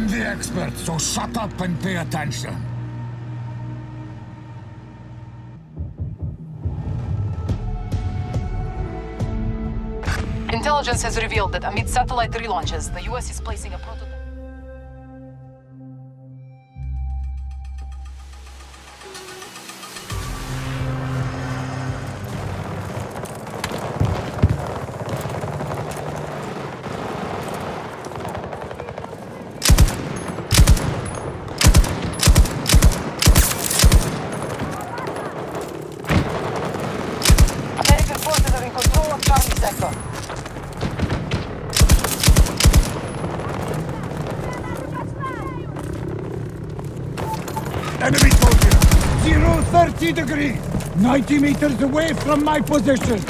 I'm the expert, so shut up and pay attention. Intelligence has revealed that amid satellite relaunches, the U.S. is placing a prototype. Enemy soldier, 030 degrees, 90 meters away from my position.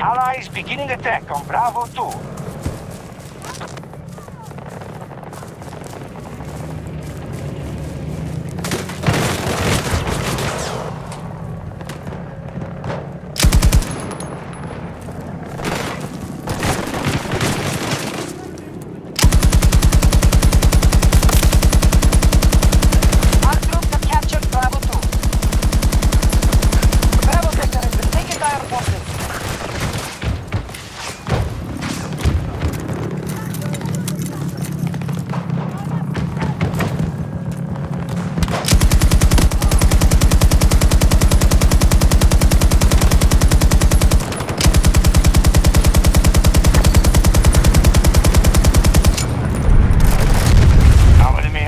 Allies beginning attack on Bravo 2. Our troops have captured Bravo 2. Bravo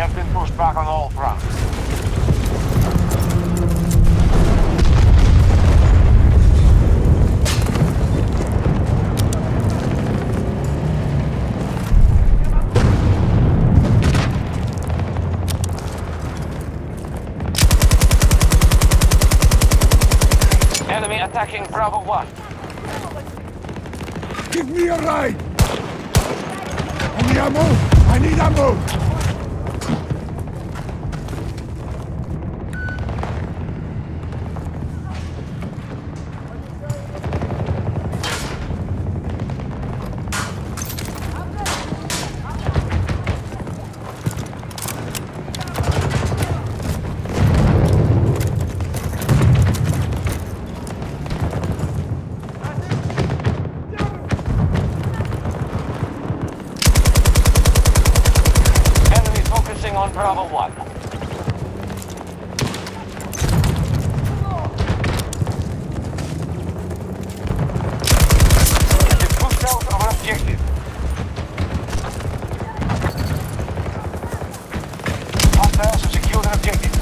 sector has been taken by our forces. Enemy attacking Bravo 1. Give me a ride! Any ammo? I need ammo! On Bravo 1. They pushed out our objective. Hostiles have secured an objective.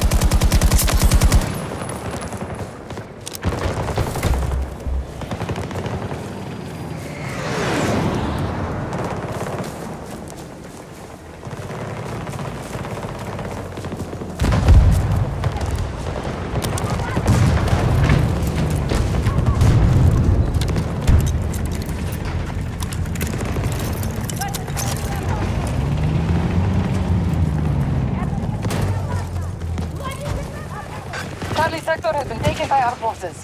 Charlie sector has been taken by our forces.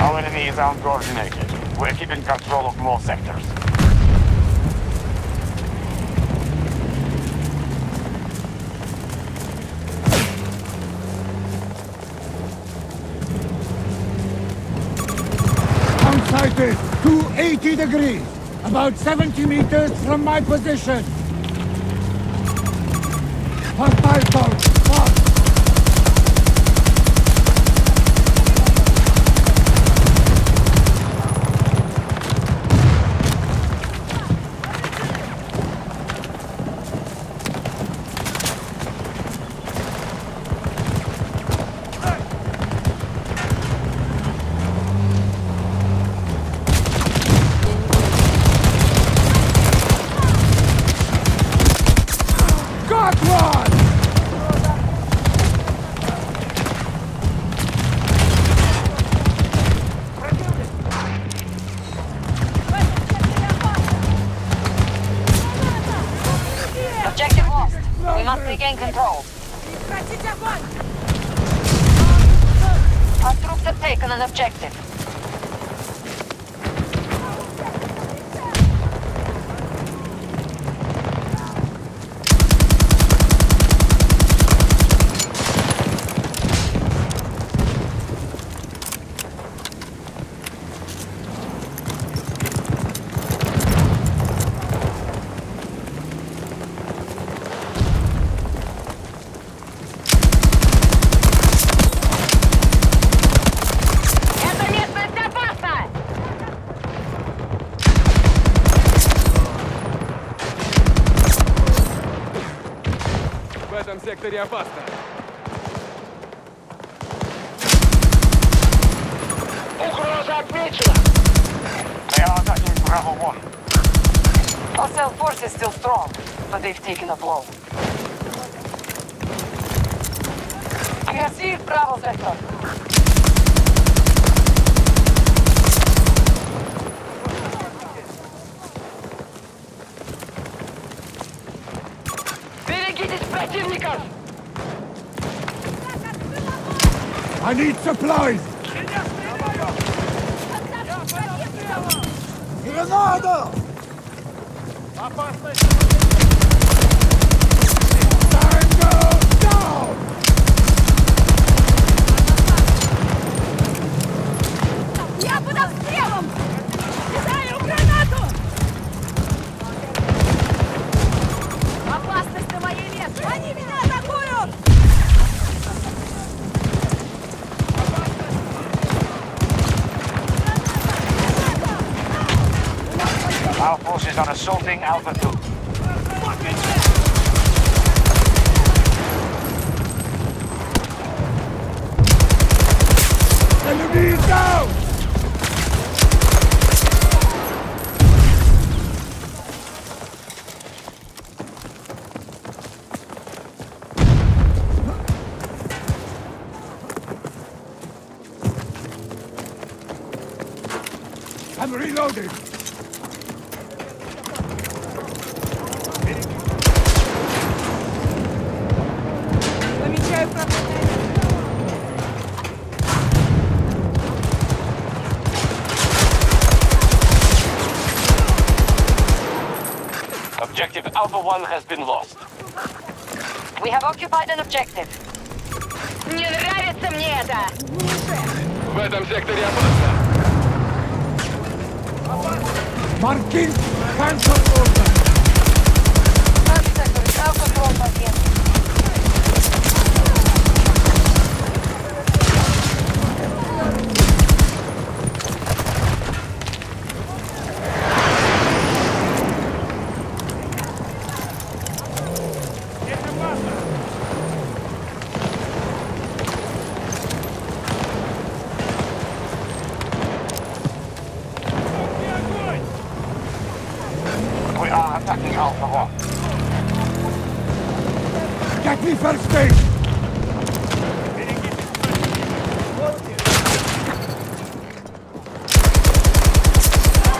Our enemy is uncoordinated. We're keeping control of more sectors. I'm sighted 280 degrees, about 70 meters from my position. Hostile, fast! Our troops have taken an objective. В секторе опасно. Угроза отмечена. They are attacking Bravo 1. Hostile force is still strong, but they've taken a blow. We received Bravo sector. I need supplies! Grenada! Tango down! Я под обстрелом! Кидаю гранату! Опасность на моей месте! Они меня атакуют! Our forces are assaulting Alpha 2. Enemy is down! I'm reloading! Objective Alpha 1 has been lost. We have occupied an objective. Не нравится мне это! В этом секторе опасно! Marking cancel order! That sector is now controlled by the enemy. Get me first aid!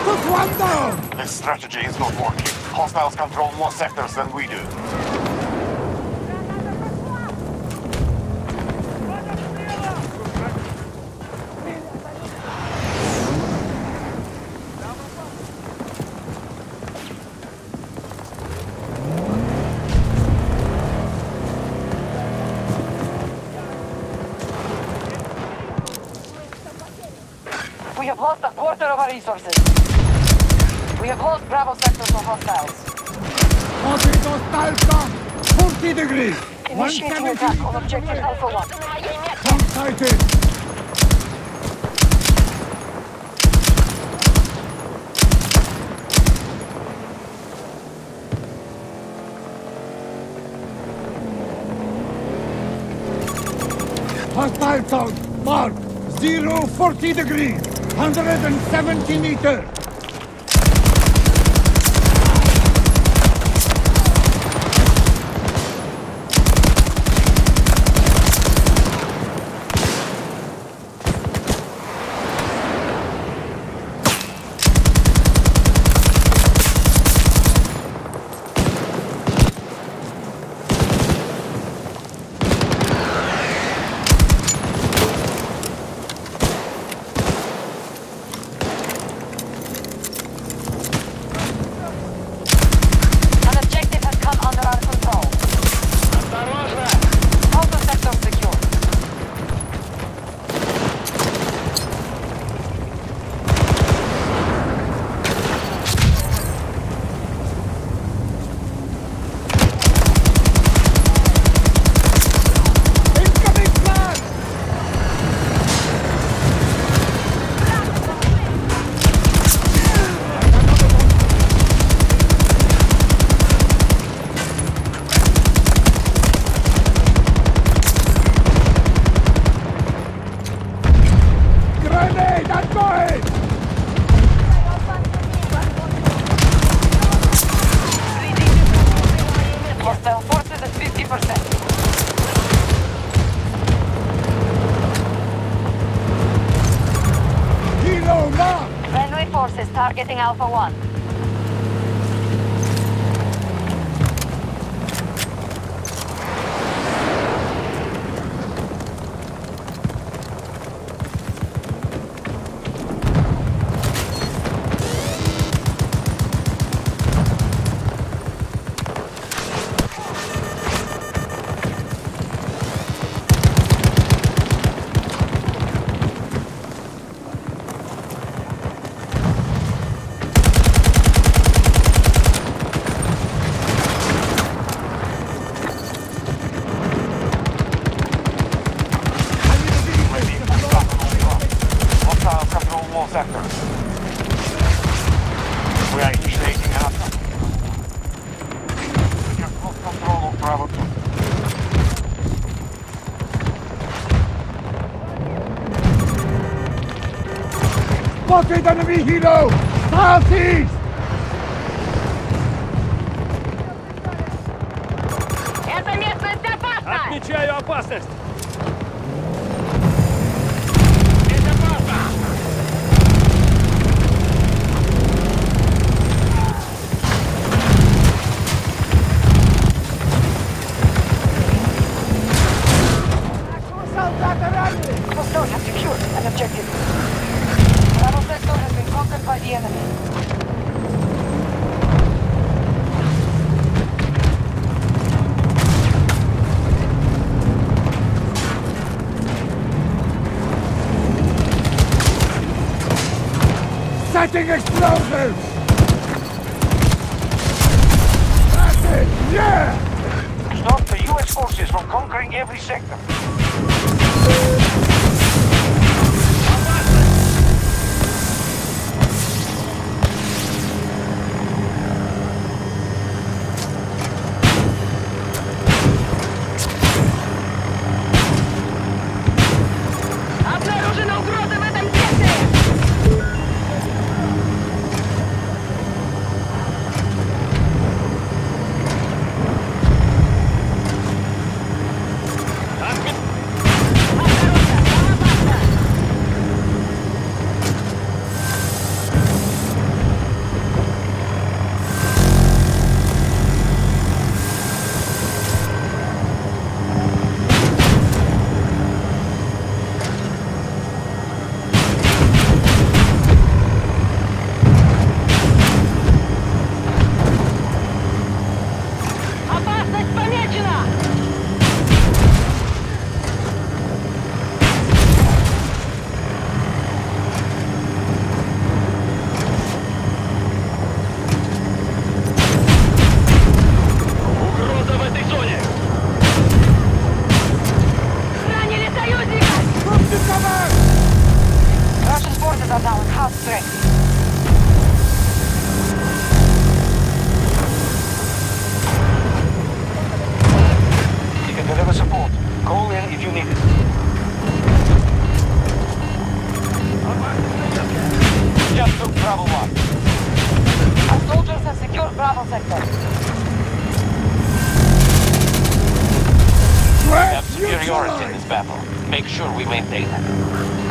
Put one down! This strategy is not working. Hostiles control more sectors than we do. We have lost a quarter of our resources. We have lost Bravo sector to hostiles. 40 degrees! Initiating attack on objective Alpha 1. One-sided! Hostile town, mark! 040 degrees! 170 meters! Targeting Alpha 1. Spotted enemy helo! Southeast! Это место безопасно! Отмечаю опасность! Explosives! That's it! Yeah! Stop the US forces from conquering every sector. Superiority in this battle. Make sure we maintain it.